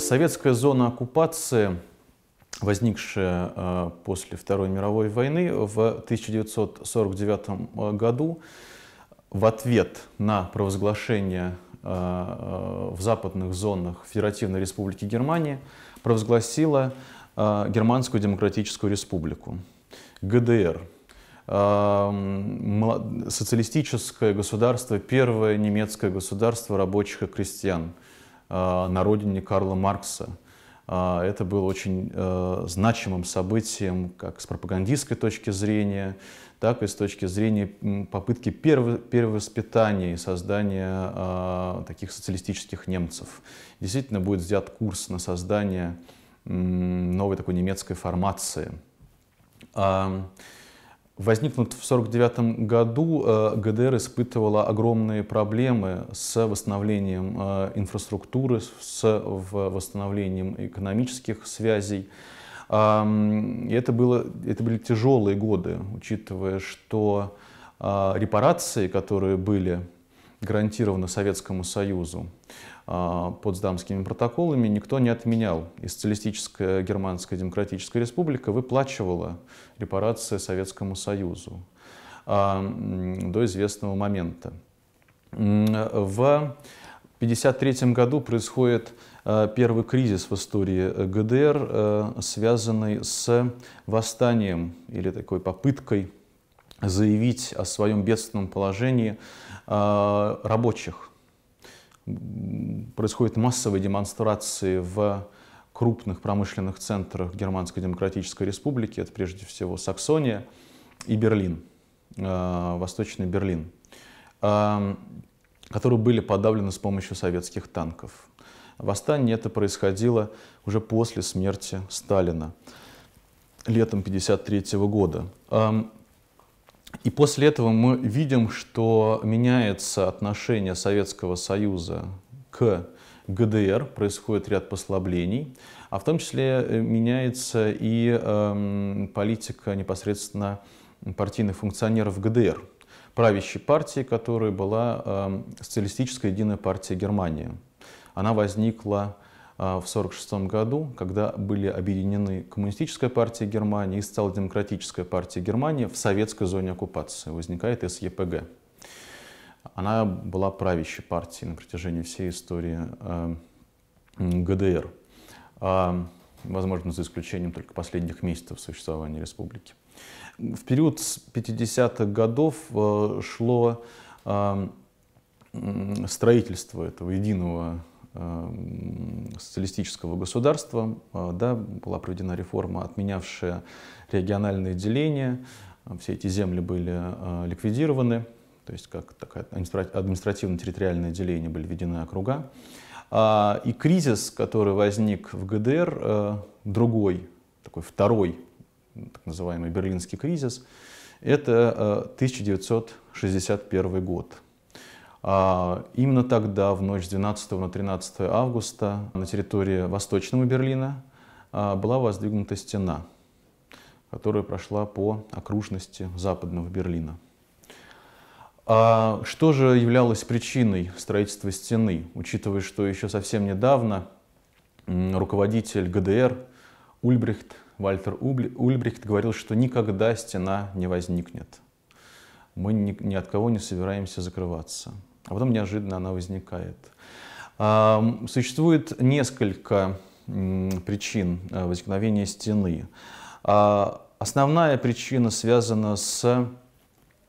Советская зона оккупации, возникшая после Второй мировой войны в 1949 году, в ответ на провозглашение в западных зонах Федеративной Республики Германии провозгласила Германскую Демократическую Республику, ГДР. Социалистическое государство, первое немецкое государство рабочих и крестьян на родине Карла Маркса. Это было очень значимым событием как с пропагандистской точки зрения, так и с точки зрения попытки перевоспитания и создания таких социалистических немцев. Действительно будет взят курс на создание новой такой немецкой формации. Возникнут в 1949 году, ГДР испытывала огромные проблемы с восстановлением инфраструктуры, с восстановлением экономических связей. Это были тяжелые годы, учитывая, что репарации, которые были гарантированы Советскому Союзу Потсдамскими протоколами, никто не отменял. И Социалистическая Германская Демократическая Республика выплачивала репарации Советскому Союзу до известного момента. В 1953 году происходит первый кризис в истории ГДР, связанный с восстанием или такой попыткой заявить о своем бедственном положении рабочих. Происходят массовые демонстрации в крупных промышленных центрах Германской Демократической Республики. Это прежде всего Саксония и Берлин, Восточный Берлин, которые были подавлены с помощью советских танков. Восстание это происходило уже после смерти Сталина, летом 1953 года. И после этого мы видим, что меняется отношение Советского Союза к ГДР, происходит ряд послаблений, а в том числе меняется и политика непосредственно партийных функционеров ГДР, правящей партии, которая была Социалистическая Единая партия Германии. Она возникла в 1946 году, когда были объединены Коммунистическая партия Германии и Социал-демократическая партия Германии в советской зоне оккупации. Возникает СЕПГ. Она была правящей партией на протяжении всей истории ГДР. Возможно, за исключением только последних месяцев существования республики. В период с 50-х годов шло строительство этого единого социалистического государства, да, была проведена реформа, отменявшая региональные деления, все эти земли были ликвидированы, то есть как такая административно-территориальное деление, были введены округа. И кризис, который возник в ГДР, другой, такой второй, так называемый Берлинский кризис, это 1961 год. Именно тогда, в ночь с 12 на 13 августа, на территории Восточного Берлина была воздвигнута стена, которая прошла по окружности Западного Берлина. Что же являлось причиной строительства стены, учитывая, что еще совсем недавно руководитель ГДР Вальтер Ульбрихт говорил, что никогда стена не возникнет. Мы ни от кого не собираемся закрываться. А потом неожиданно она возникает. Существует несколько причин возникновения стены. Основная причина связана с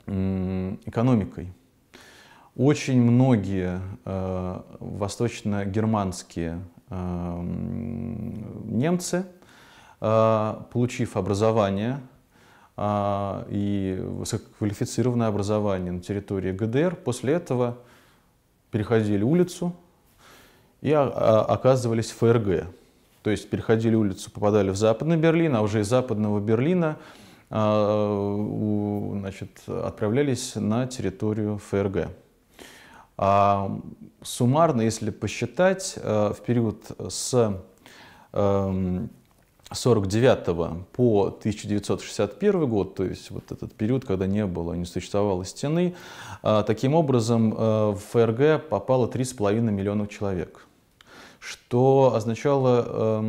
экономикой. Очень многие восточно-германские немцы, получив образование, и высококвалифицированное образование на территории ГДР, после этого переходили улицу и оказывались в ФРГ. То есть переходили улицу, попадали в Западный Берлин, а уже из Западного Берлина, значит, отправлялись на территорию ФРГ. Суммарно, если посчитать, в период с 1949 по 1961 год, то есть вот этот период, когда не было, не существовало стены, таким образом в ФРГ попало 3,5 миллиона человек, что означало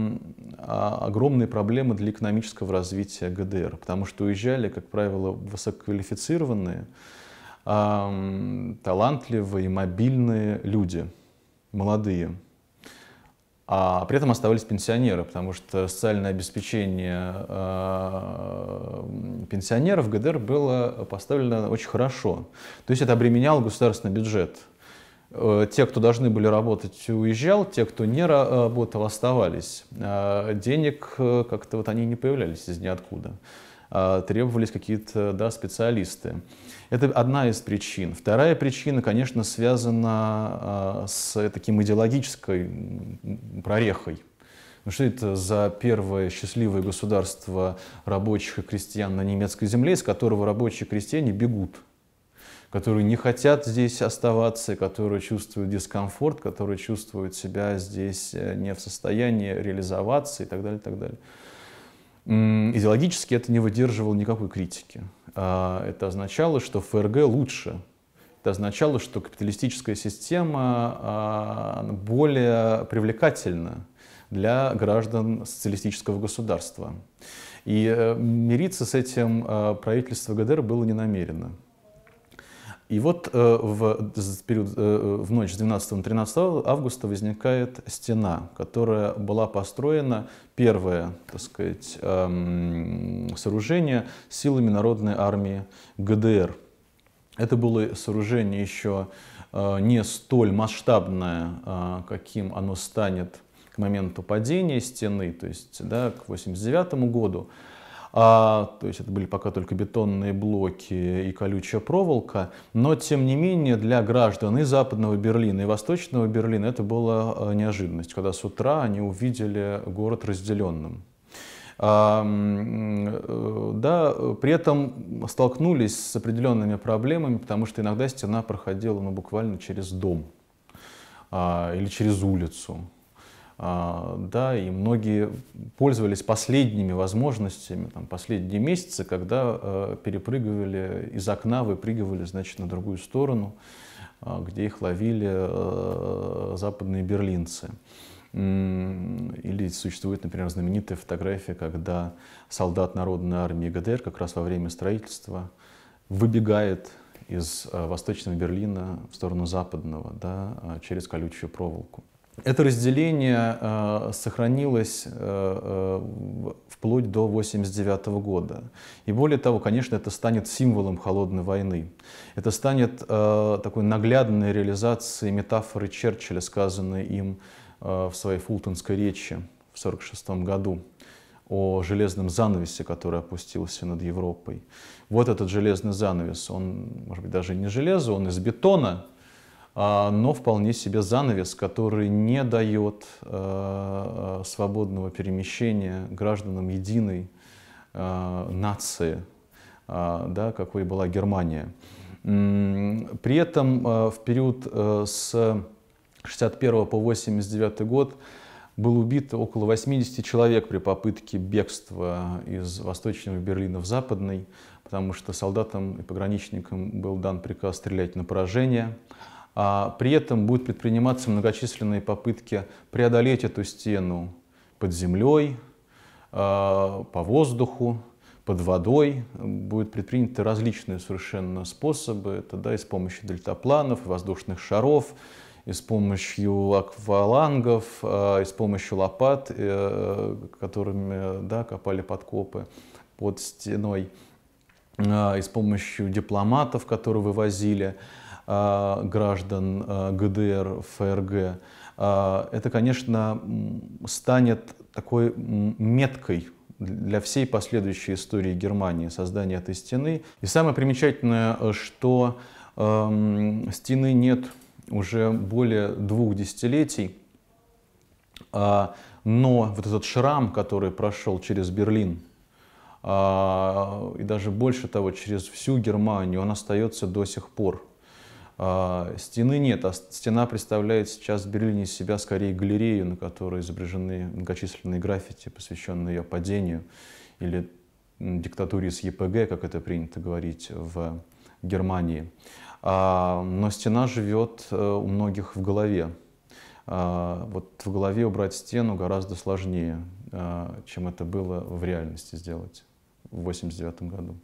огромные проблемы для экономического развития ГДР, потому что уезжали, как правило, высококвалифицированные, талантливые, мобильные люди, молодые. А при этом оставались пенсионеры, потому что социальное обеспечение пенсионеров в ГДР было поставлено очень хорошо. То есть это обременяло государственный бюджет. Те, кто должны были работать, уезжал, те, кто не работал, оставались. Денег как-то вот они не появлялись из ниоткуда. Требовались какие-то, да, специалисты. Это одна из причин. Вторая причина, конечно, связана с таким идеологической прорехой. Ну, что это за первое счастливое государство рабочих и крестьян на немецкой земле, из которого рабочие и крестьяне бегут, которые не хотят здесь оставаться, которые чувствуют дискомфорт, которые чувствуют себя здесь не в состоянии реализоваться и так далее, и так далее. Идеологически это не выдерживало никакой критики. Это означало, что ФРГ лучше. Это означало, что капиталистическая система более привлекательна для граждан социалистического государства. И мириться с этим правительство ГДР было не намерено. И вот в ночь с 12 на 13 августа возникает стена, которая была построена, первое, так сказать, сооружение силами Народной армии ГДР. Это было сооружение еще не столь масштабное, каким оно станет к моменту падения стены, то есть, да, к 1989 году. То есть это были пока только бетонные блоки и колючая проволока, но тем не менее для граждан и Западного Берлина, и Восточного Берлина это была неожиданность, когда с утра они увидели город разделенным. Да, при этом столкнулись с определенными проблемами, потому что иногда стена проходила, ну, буквально через дом или через улицу. Да, и многие пользовались последними возможностями, там, последние месяцы, когда перепрыгивали из окна, выпрыгивали, значит, на другую сторону, где их ловили западные берлинцы. Или существует, например, знаменитая фотография, когда солдат Народной армии ГДР как раз во время строительства выбегает из Восточного Берлина в сторону Западного, да, через колючую проволоку. Это разделение сохранилось вплоть до 1989 года. И более того, конечно, это станет символом холодной войны. Это станет такой наглядной реализацией метафоры Черчилля, сказанной им в своей Фултонской речи в 1946 году о железном занавесе, который опустился над Европой. Вот этот железный занавес, он, может быть, даже не железо, он из бетона, но вполне себе занавес, который не дает свободного перемещения гражданам единой нации, да, какой была Германия. При этом в период с 1961 по 1989 год было убито около 80 человек при попытке бегства из Восточного Берлина в Западный, потому что солдатам и пограничникам был дан приказ стрелять на поражение. При этом будут предприниматься многочисленные попытки преодолеть эту стену под землей, по воздуху, под водой. Будут предприняты различные совершенно способы. Это, да, и с помощью дельтапланов, воздушных шаров, и с помощью аквалангов, и с помощью лопат, которыми, да, копали подкопы под стеной, и с помощью дипломатов, которые вывозили граждан ГДР, ФРГ, это, конечно, станет такой меткой для всей последующей истории Германии, создания этой стены. И самое примечательное, что стены нет уже более 2 десятилетий, но вот этот шрам, который прошел через Берлин, и даже больше того, через всю Германию, он остается до сих пор. Стены нет, а стена представляет сейчас в Берлине из себя скорее галерею, на которой изображены многочисленные граффити, посвященные ее падению или диктатуре с ЕПГ, как это принято говорить в Германии. Но стена живет у многих в голове. вот в голове убрать стену гораздо сложнее, чем это было в реальности сделать в 1989 году.